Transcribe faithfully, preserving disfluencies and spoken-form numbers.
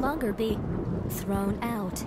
longer be thrown out.